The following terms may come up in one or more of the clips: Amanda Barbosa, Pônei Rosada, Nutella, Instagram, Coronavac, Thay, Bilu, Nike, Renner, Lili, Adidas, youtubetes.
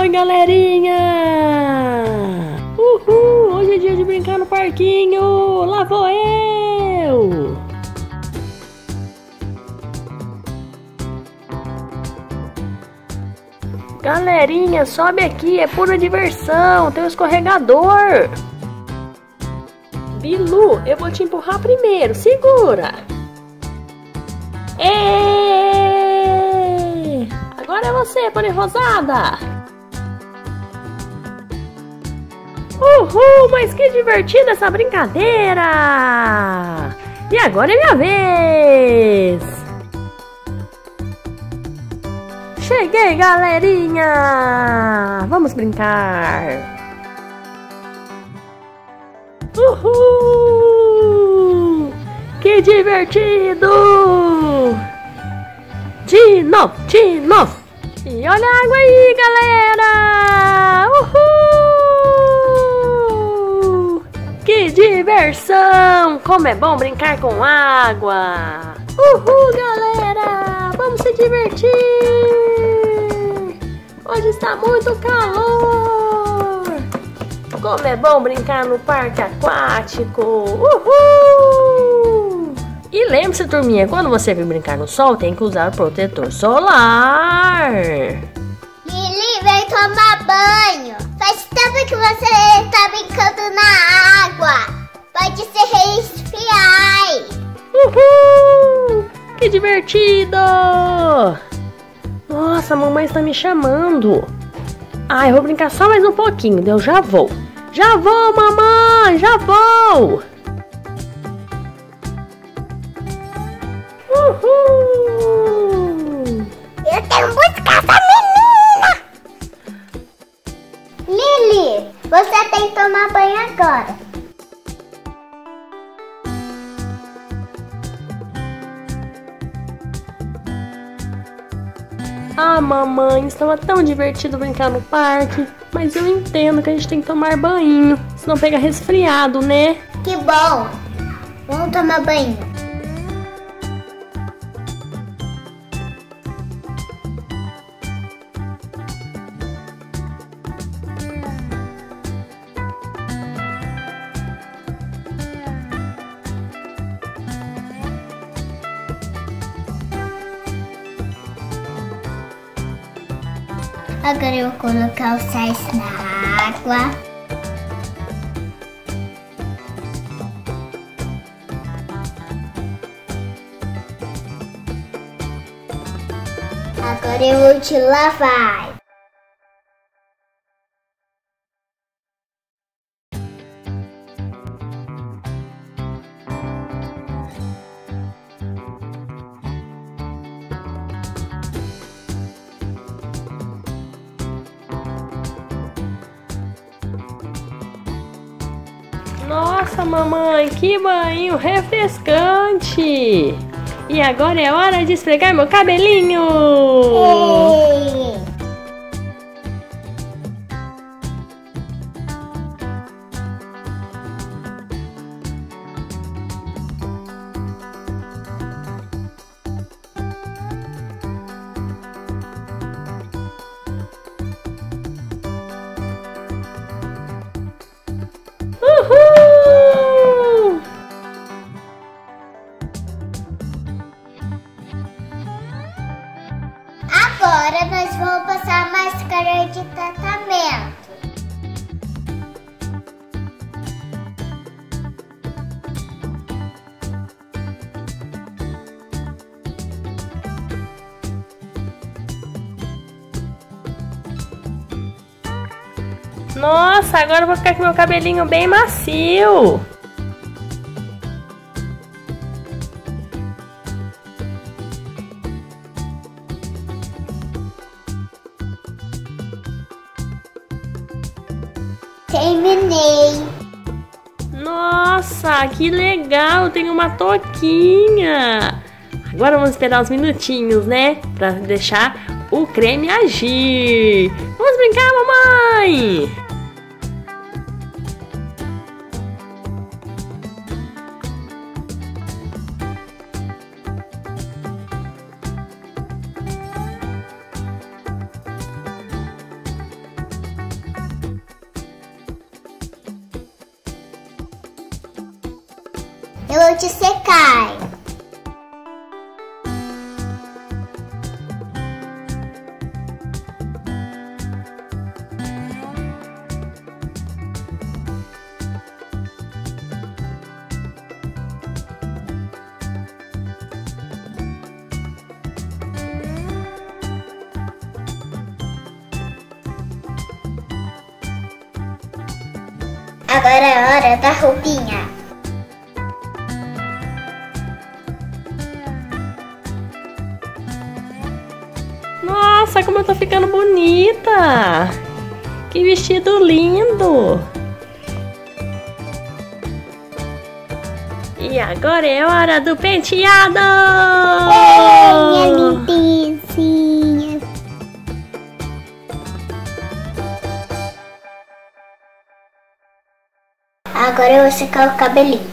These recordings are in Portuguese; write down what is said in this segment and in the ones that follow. Oi, galerinha! Uhul! Hoje é dia de brincar no parquinho! Lá vou eu! Galerinha, sobe aqui! É pura diversão! Tem um escorregador! Bilu, eu vou te empurrar primeiro! Segura! Êêêê! Agora é você, Pônei Rosada! Uhul, mas que divertida essa brincadeira! E agora é minha vez! Cheguei, galerinha! Vamos brincar! Uhul! Que divertido! De novo, de novo! E olha a água aí, galera! Uhul! Que diversão! Como é bom brincar com água! Uhul, galera! Vamos se divertir! Hoje está muito calor! Como é bom brincar no parque aquático! Uhul! E lembre-se, turminha, quando você vir brincar no sol, tem que usar o protetor solar! Lili, vem tomar banho! Faz tempo que você está brincando na água! Pode se resfriar! Uhul! Que divertido! Nossa, a mamãe está me chamando! Ah, eu vou brincar só mais um pouquinho, eu já vou! Já vou, mamãe! Já vou! Uhul! Eu tenho muito casamento! Lili, você tem que tomar banho agora. Ah, mamãe, estava tão divertido brincar no parque. Mas eu entendo que a gente tem que tomar banho, senão pega resfriado, né? Que bom! Vamos tomar banho. Agora eu vou colocar os sais na água. Agora eu vou te lavar. Nossa, mamãe, que banho refrescante! E agora é hora de esfregar meu cabelinho! Ei. Agora nós vamos passar a máscara de tratamento. Nossa, agora eu vou ficar com meu cabelinho bem macio. Terminei! Nossa, que legal! Tem uma touquinha! Agora vamos esperar uns minutinhos, né? Pra deixar o creme agir! Vamos brincar, mamãe! Eu vou te secar. Agora é a hora da roupinha. Nossa, como eu tô ficando bonita! Que vestido lindo! E agora é a hora do penteado! Minha lindinha! Agora eu vou secar o cabelinho.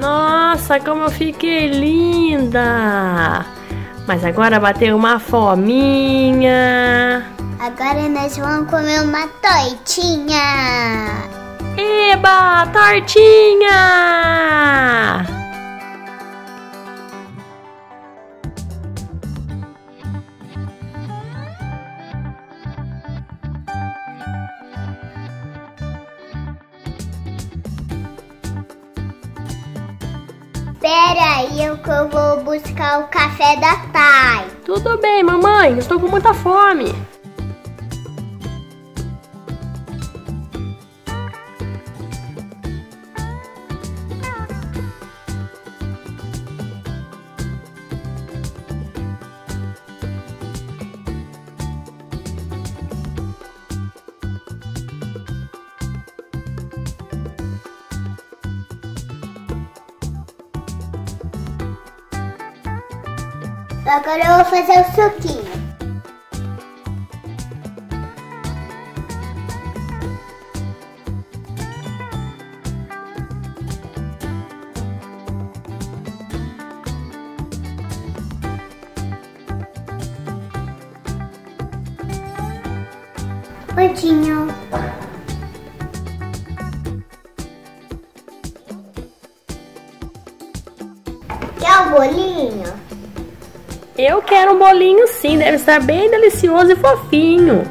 Nossa, como eu fiquei linda! Mas agora bateu uma fominha. Agora nós vamos comer uma tortinha. Eba, tortinha! Espera aí, eu vou buscar o café da Thay. Tudo bem, mamãe. Eu estou com muita fome. Agora eu vou fazer o suquinho. Prontinho. Quer o bolinho? Eu quero um bolinho sim, deve estar bem delicioso e fofinho.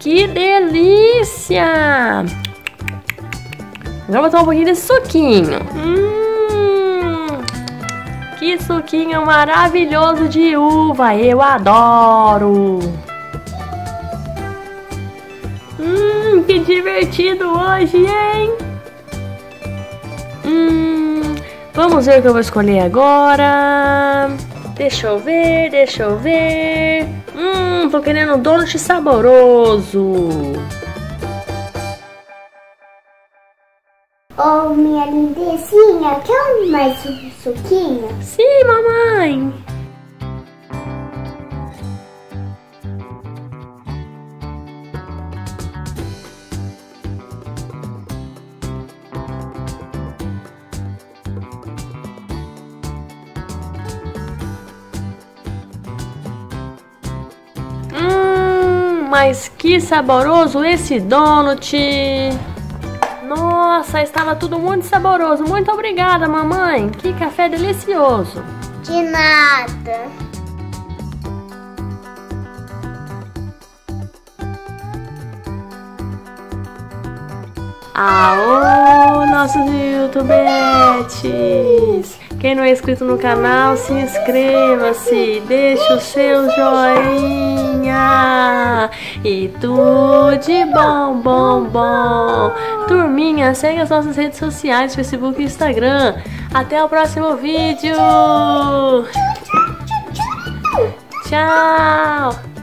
Que delícia! Vou botar um pouquinho desse suquinho. Que suquinho maravilhoso de uva, eu adoro! Que divertido hoje, hein? Vamos ver o que eu vou escolher agora. Deixa eu ver. Tô querendo um doce saboroso. Oh, minha lindezinha, quer mais um suquinho? Sim, mamãe! Mas que saboroso esse donut! Nossa, estava tudo muito saboroso. Muito obrigada, mamãe. Que café delicioso. De nada. Aô, nossos youtubetes. Quem não é inscrito no canal, se inscreva-se. Deixe o seu joinha. E tudo de bom. Turminha, segue as nossas redes sociais, Facebook e Instagram. Até o próximo vídeo. Tchau.